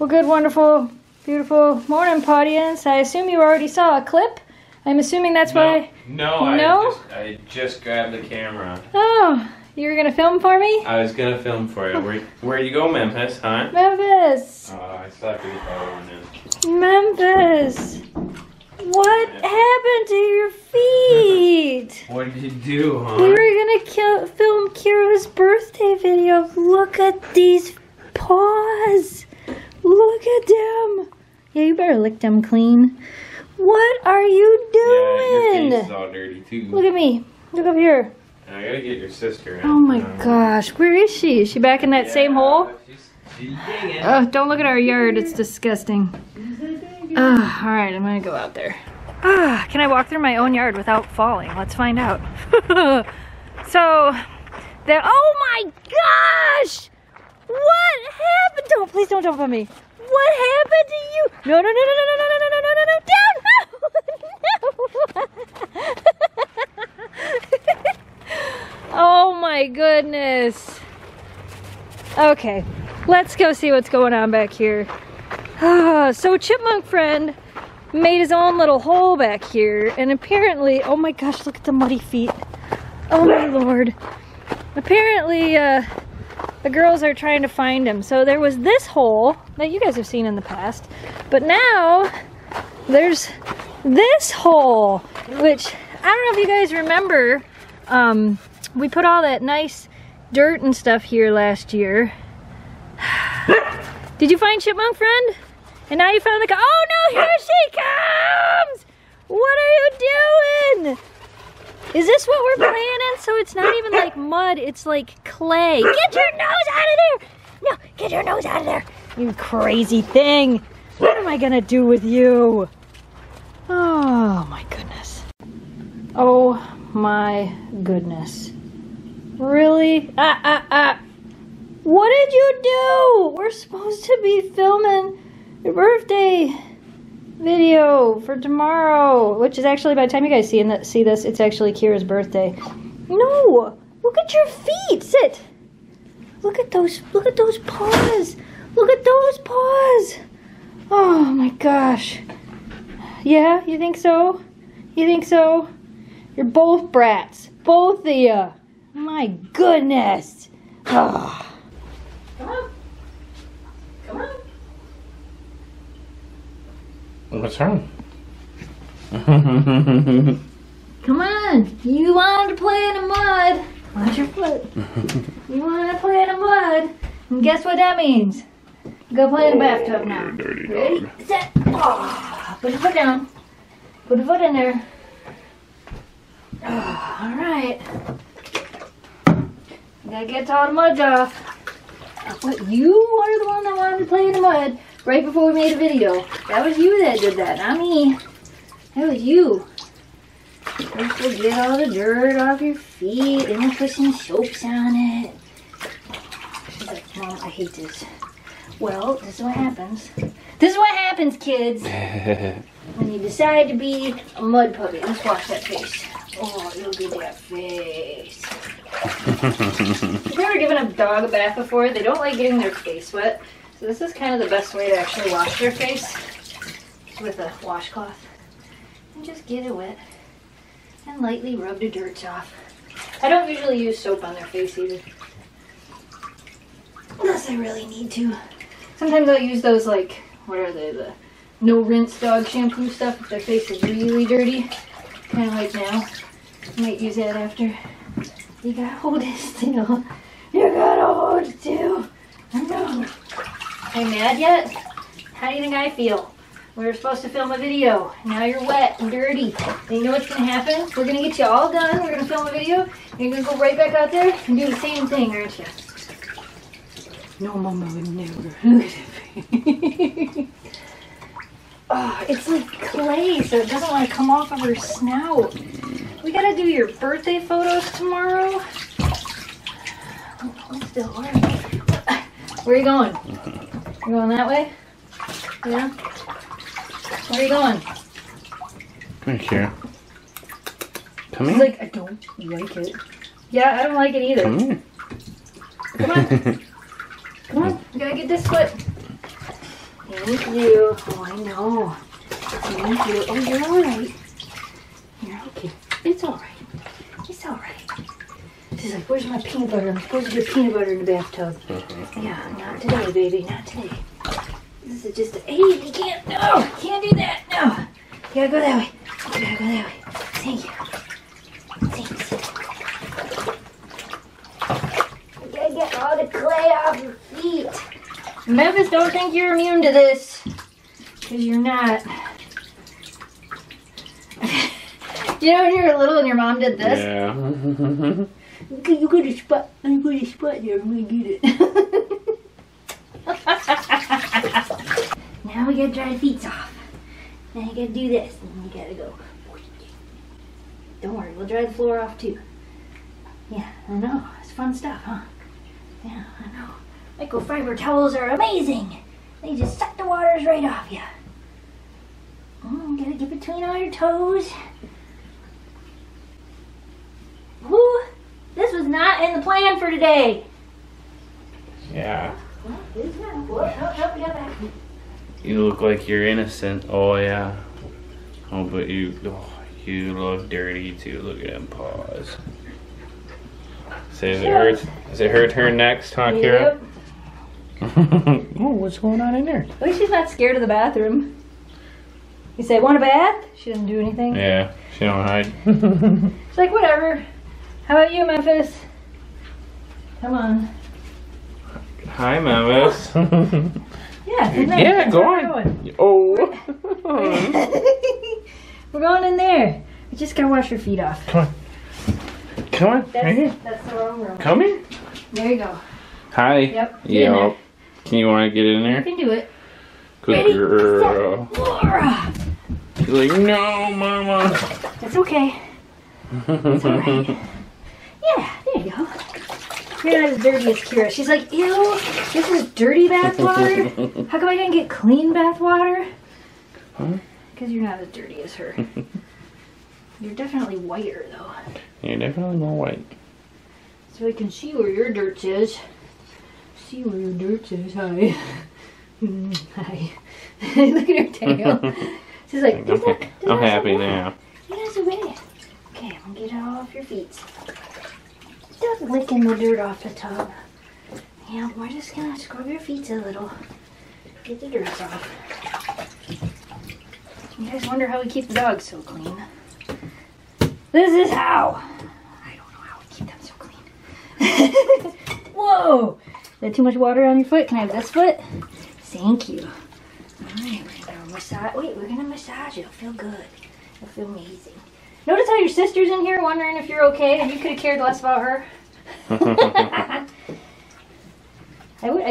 Well, good, wonderful, beautiful morning, audience. I assume you already saw a clip. I'm assuming that's why. No, I just grabbed the camera. Oh, you were gonna film for me? I was gonna film for you. Where you go, Memphis? Huh? Memphis. Oh, I still have to get that over now. Memphis, what happened to your feet? What did you do, huh? We were gonna film Kira's birthday video. Look at these paws. Look at them. Yeah, you better lick them clean. What are you doing? Yeah, your face is all dirty too. Look at me. Look up here. I gotta get your sister in. Oh my gosh. Where is she? Is she back in that same hole? She's digging. Oh, don't look at our yard. It's disgusting. Alright, I'm gonna go out there. Can I walk through my own yard without falling? Let's find out. Oh my gosh! What happened? Don't, please don't jump on me. What happened to you? No, no, no, no, no, no, no, no, no, no, no, no, down! No! Oh my goodness. Okay, let's go see what's going on back here. So Chipmunk Friend made his own little hole back here, and apparently, oh my gosh, look at the muddy feet. Oh my lord. Apparently, the girls are trying to find him. So there was this hole that you guys have seen in the past, but now there's this hole, which I don't know if you guys remember. We put all that nice dirt and stuff here last year. Did you find Chipmunk Friend? And now you found the cow. Oh no, here she comes! What are you doing? Is this what we're playing in? So it's not even like mud, it's like clay. Get your nose out of there! No, get your nose out of there! You crazy thing! What am I gonna do with you? Oh my goodness. Oh my goodness. Really? What did you do? We're supposed to be filming your birthday video for tomorrow, which is actually, by the time you guys see this, it's actually Kira's birthday. No, look at your feet. Sit. Look at those paws. Look at those paws. Oh my gosh. Yeah, you think so? You think so? You're both brats, both of you. My goodness. Oh. Come on. Come on. What's wrong? Come on! You wanted to play in the mud! Watch your foot. You wanted to play in the mud! And guess what that means? Go play in the bathtub now. Dirty dog. Ready? Set! Oh, put your foot down. Put your foot in there. Oh, alright. Gotta get all the mud off. What, you are the one that wanted to play in the mud right before we made a video. That was you that did that, not me. That was you. First we'll get all the dirt off your feet, then we'll put some soaps on it. She's like, Mom, I hate this. Well, this is what happens. This is what happens, kids. When you decide to be a mud puppy. Let's wash that face. Oh, look at that face. If you ever given a dog a bath before, they don't like getting their face wet. So this is kind of the best way to actually wash their face, with a washcloth. And just get it wet and lightly rub the dirt off. I don't usually use soap on their face either. Unless I really need to. Sometimes I'll use those, like, what are they, the no rinse dog shampoo stuff if their face is really dirty. Kind of like now. I might use that after. You gotta hold it still. You gotta hold it still. I know. Are you mad yet? How do you think I feel? We were supposed to film a video. Now you're wet and dirty. And you know what's going to happen? We're going to get you all done. We're going to film a video. And you're going to go right back out there and do the same thing, aren't you? No, Mama would never. Look at it. Oh, it's like clay, so it doesn't want to come off of her snout. We got to do your birthday photos tomorrow. I'm still working. Where are you going? You're going that way? Yeah? Where are you going? Come here. Come here. He's like, I don't like it. Yeah, I don't like it either. Come here. Come on. Come on. You gotta get this foot. Thank you. Oh, I know. Thank you. Oh, you're all right. You're okay. It's all right. It's all right. She's like, where's my peanut butter? I'm supposed to get peanut butter in the bathtub. Yeah, not today, baby. Not today. This is just a... Hey, you can't... No! Can't do that. No! You gotta go that way. You gotta go that way. Thank you. Thanks. You gotta get all the clay off your feet. Memphis, don't think you're immune to this. Because you're not. You know when you were little and your mom did this? Yeah. You got a spot. I got a spot there. I'm gonna get it. Now we gotta dry the feet off. Now you gotta do this, and you gotta go. Don't worry, we'll dry the floor off too. Yeah, I know. It's fun stuff, huh? Yeah, I know. Microfiber towels are amazing. They just suck the waters right off you. Oh, gotta get between all your toes. Woo! This was not in the plan for today. Yeah. You look like you're innocent. Oh yeah. Oh, but you look dirty too. Look at them paws. So does it hurt? Does it hurt her next, huh, Kira? Yep. Oh, what's going on in there? At least she's not scared of the bathroom. You say, want a bath? She doesn't do anything. Yeah, she don't hide. She's like, whatever. How about you, Memphis? Come on. Hi, Memphis. Yeah, yeah, go on. Oh. We're going in there. We just gotta wash your feet off. Come on. Come on. That's, right here. That's the wrong room. Come in. There you go. Hi. Yep. Yeah. Can you want to get in there? You can do it. Good girl. Laura. She's like, no, Mama. It's okay. It's all right. Yeah, there you go. You're not as dirty as Kira. She's like, ew, this is dirty bath water. How come I didn't get clean bath water? Huh? Because you're not as dirty as her. You're definitely whiter, though. You're definitely more white. So we can see where your dirt is. See where your dirt is. Hi. Hi. Look at her tail. She's like, I'm happy now. That's a way. Okay, I'm gonna get it all off your feet. Stop licking the dirt off the tub. Yeah, we're just gonna scrub your feet a little. Get the dirt off. You guys wonder how we keep the dogs so clean. This is how! I don't know how we keep them so clean. Whoa! Is that too much water on your foot? Can I have this foot? Thank you. Alright, we're gonna massage. Wait, we're gonna massage it. It'll feel good. It'll feel amazing. Notice how your sister's in here wondering if you're okay and you could have cared less about her. I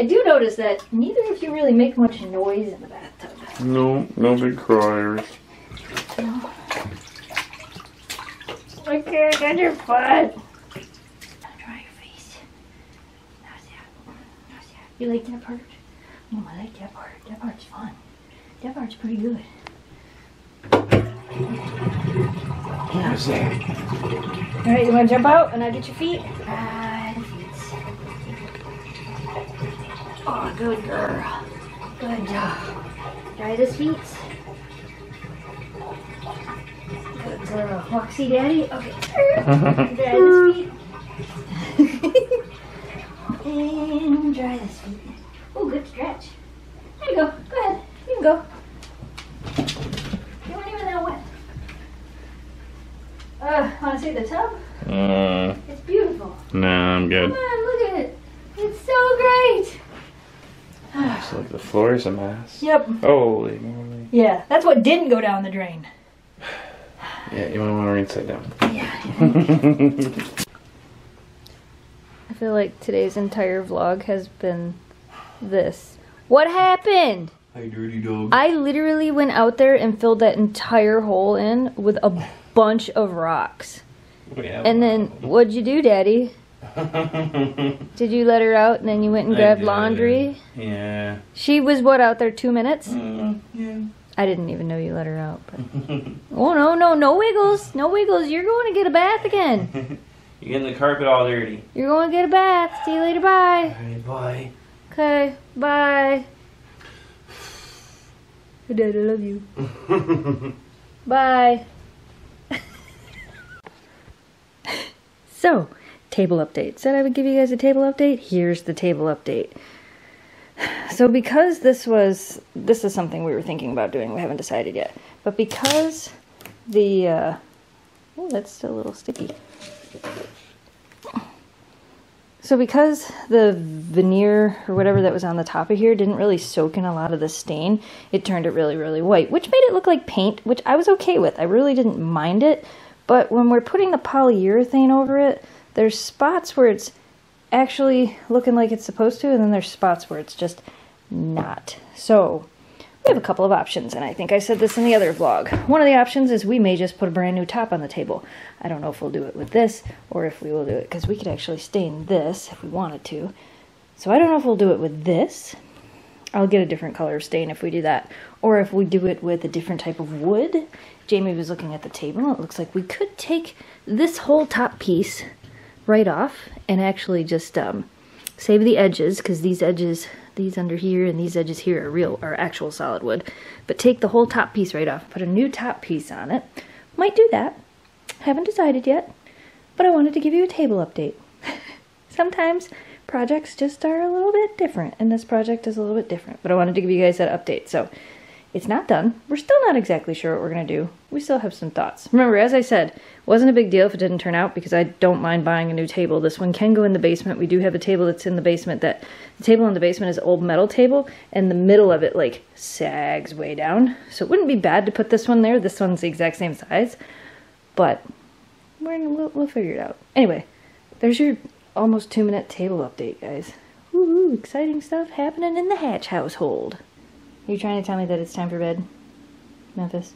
do notice that neither of you really make much noise in the bathtub. No, no big criers. No. Look here, I got your butt. Now dry your face. How's that? How's that? You like that part? Oh, I like that part. That part's fun. That part's pretty good. How's that? Alright, you want to jump out and I'll get your feet? The feet. Oh, good girl. Good job. Dry those feet. Good girl. Walk, see daddy? Okay. Dry those feet. And dry those feet. Oh, good stretch. There you go. Go ahead. You can go. You weren't even that wet. Want to see the tub? It's beautiful. No, I'm good. Come on, look at it. It's so great. It's like the floor is a mess. Yep. Holy moly. Yeah, that's what didn't go down the drain. Yeah, you want to rinse it down. Yeah. I feel like today's entire vlog has been this. What happened? Hi, dirty dog. I literally went out there and filled that entire hole in with a bunch of rocks. Yeah, and then, what'd you do, Daddy? Did you let her out and then you went and grabbed laundry? Yeah. She was, what, out there 2 minutes? Yeah. I didn't even know you let her out. But... Oh, no, no, no wiggles. No wiggles. You're going to get a bath again. You're getting the carpet all dirty. You're going to get a bath. See you later. Bye. All right, bye. Okay, bye. Dad, I love you. Bye. So, table update. Said I would give you guys a table update. Here's the table update. So because this is something we were thinking about doing, we haven't decided yet. But because the, oh, that's still a little sticky. So because the veneer or whatever that was on the top of here didn't really soak in a lot of the stain, it turned it really, really white, which made it look like paint, which I was okay with. I really didn't mind it. But when we're putting the polyurethane over it, there's spots where it's actually looking like it's supposed to, and then there's spots where it's just not. So we have a couple of options, and I think I said this in the other vlog. One of the options is we may just put a brand new top on the table. I don't know if we'll do it with this or if we will do it, because we could actually stain this if we wanted to. So I don't know if we'll do it with this. I'll get a different color of stain if we do that, or if we do it with a different type of wood. Jamie was looking at the table. It looks like we could take this whole top piece right off and actually just save the edges, because these edges, these under here and these edges here are actual solid wood. But take the whole top piece right off, put a new top piece on it. Might do that. Haven't decided yet, but I wanted to give you a table update. Sometimes projects just are a little bit different, and this project is a little bit different, but I wanted to give you guys that update. So it's not done. We're still not exactly sure what we're going to do. We still have some thoughts. Remember, as I said, it wasn't a big deal if it didn't turn out, because I don't mind buying a new table. This one can go in the basement. We do have a table that's in the basement. That the table in the basement is an old metal table, and the middle of it, like, sags way down. So it wouldn't be bad to put this one there. This one's the exact same size, but we'll figure it out. Anyway, there's your almost 2-minute table update, guys. Woo-hoo, exciting stuff happening in the Hatch household. Are you trying to tell me that it's time for bed, Memphis?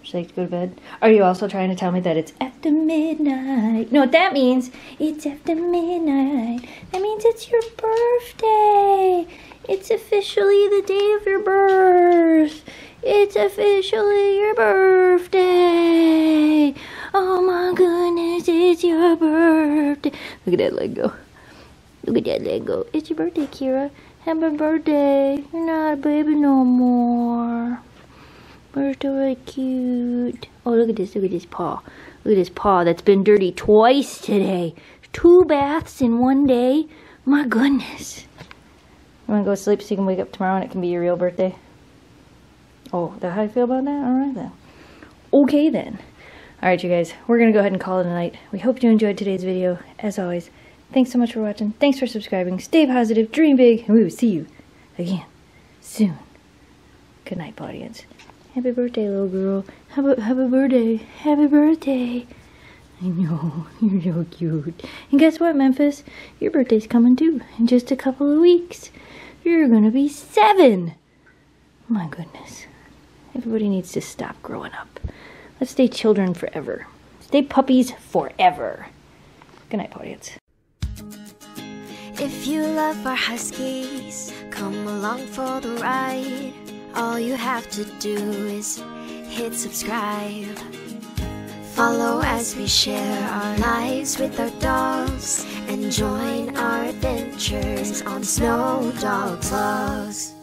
Would you like to go to bed? Are you also trying to tell me that it's after midnight? No, that means it's after midnight. That means it's your birthday. It's officially the day of your birth. It's officially your birthday. Oh my goodness, it's your birthday. Look at that leg go. Look at that leg go. It's your birthday, Kira. Happy birthday, you're not a baby no more. You're still really cute. Oh, look at this paw. Look at this paw that's been dirty twice today. 2 baths in 1 day. My goodness. I'm gonna go sleep so you can wake up tomorrow and it can be your real birthday. Oh, is that how you feel about that? Alright then. Okay then. Alright you guys, we're gonna go ahead and call it a night. We hope you enjoyed today's video, as always. Thanks so much for watching. Thanks for subscribing. Stay positive, dream big, and we will see you again soon. Good night, audience. Happy birthday, little girl. Happy birthday. Happy birthday. I know, you're so cute. And guess what, Memphis? Your birthday's coming too in just a couple of weeks. You're gonna be 7. My goodness. Everybody needs to stop growing up. Let's stay children forever. Stay puppies forever. Good night, audience. If you love our huskies, come along for the ride. All you have to do is hit subscribe. Follow as we share our lives with our dogs, and join our adventures on Snow Dogs Vlogs.